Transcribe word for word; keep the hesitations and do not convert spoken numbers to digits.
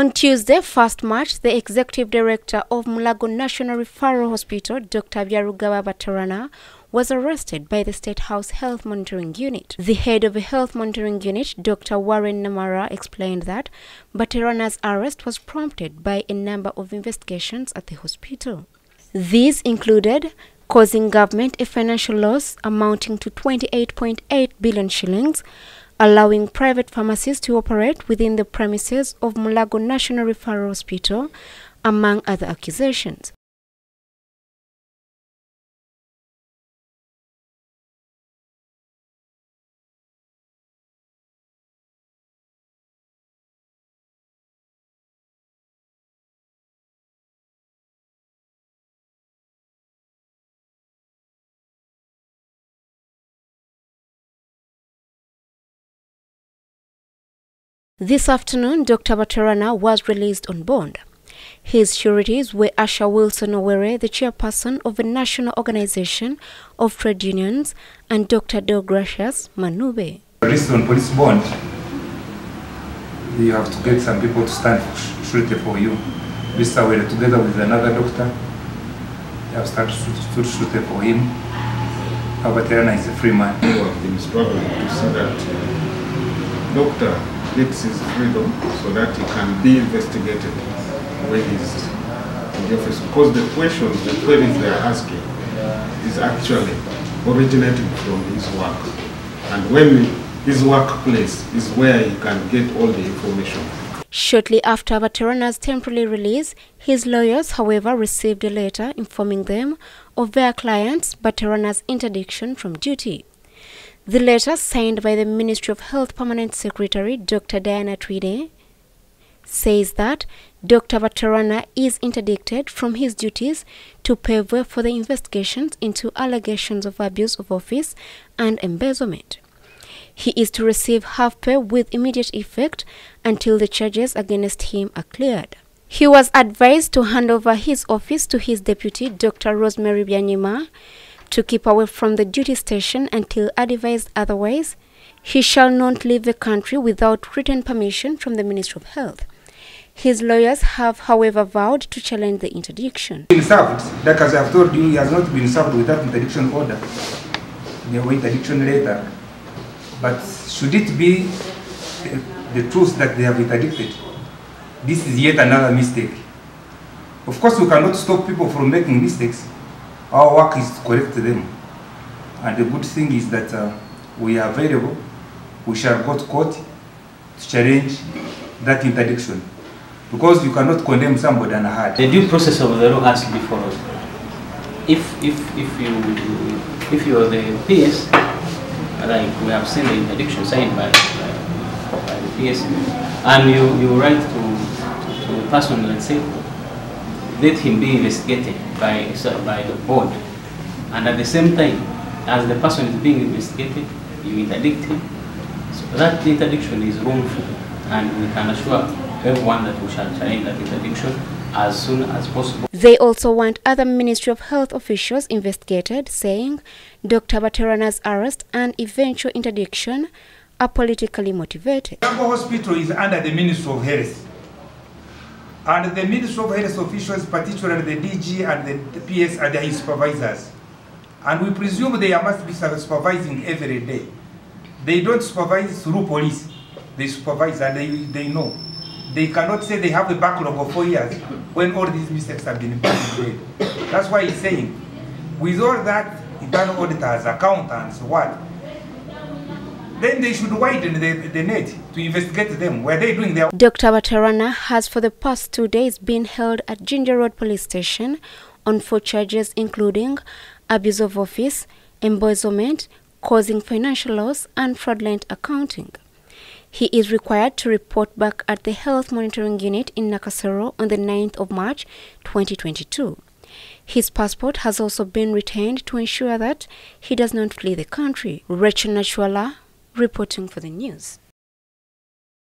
On Tuesday, first of March, the Executive Director of Mulago National Referral Hospital, Doctor Byarugaba Baterana, was arrested by the State House Health Monitoring Unit. The head of the Health Monitoring Unit, Doctor Warren Namara, explained that Baterana's arrest was prompted by a number of investigations at the hospital. These included causing government a financial loss amounting to twenty-eight point eight billion shillings, allowing private pharmacies to operate within the premises of Mulago National Referral Hospital, among other accusations. This afternoon, Doctor Baterana was released on bond. His sureties were Usher Wilson Owere, the chairperson of the National Organization of Trade Unions, and Doctor Douglas Manube. Released on police bond, you have to get some people to stand for surety for you. Mister Owere, together with another doctor, they have started to surety for him. Our Baterana is a free man. We have been struggling to see that doctor takes his freedom so that he can be investigated when he's in the office, because the questions, the queries they are asking is actually originating from his work, and when his workplace is where he can get all the information. Shortly after Baterana's temporary release, his lawyers, however, received a letter informing them of their client's Baterana's interdiction from duty. The letter, signed by the Ministry of Health Permanent Secretary, Doctor Diana Tweede, says that Doctor Baterana is interdicted from his duties to pave way for the investigations into allegations of abuse of office and embezzlement. He is to receive half pay with immediate effect until the charges against him are cleared. He was advised to hand over his office to his deputy, Doctor Rosemary Bianima, to keep away from the duty station until advised otherwise. He shall not leave the country without written permission from the Ministry of Health. His lawyers have, however, vowed to challenge the interdiction. He has been served, like as I have told you, he has not been served without interdiction order. There were interdiction later. But should it be the, the truth that they have interdicted? This is yet another mistake. Of course, we cannot stop people from making mistakes. Our work is to correct them, and the good thing is that uh, we are available. We shall go to court to challenge that interdiction, because you cannot condemn somebody on a hard. The due process of the law has to be followed. If if if you if you are the P S, like we have seen the interdiction signed by uh, by the P S, and you you write to to the person, let's say, let him be investigated by by the board, and at the same time, as the person is being investigated, you interdict him. So that interdiction is wrongful, and we can assure everyone that we shall challenge that interdiction as soon as possible. They also want other Ministry of Health officials investigated, saying Doctor Baterana's arrest and eventual interdiction are politically motivated. The hospital is under the Ministry of Health. And the Ministry of Health officials, particularly the D G and the P S, are their supervisors. And we presume they must be supervising every day. They don't supervise through police. They supervise, and they, they know. They cannot say they have a backlog of four years when all these mistakes have been made. That's why he's saying, with all that, internal auditors, accountants, what? Then they should widen the, the net to investigate them. Were they doing their... Doctor Baterana has for the past two days been held at Ginger Road Police Station on four charges, including abuse of office, embezzlement, causing financial loss, and fraudulent accounting. He is required to report back at the Health Monitoring Unit in Nakasero on the ninth of March twenty twenty-two. His passport has also been retained to ensure that he does not flee the country. Rachel Nachuala, reporting for the news.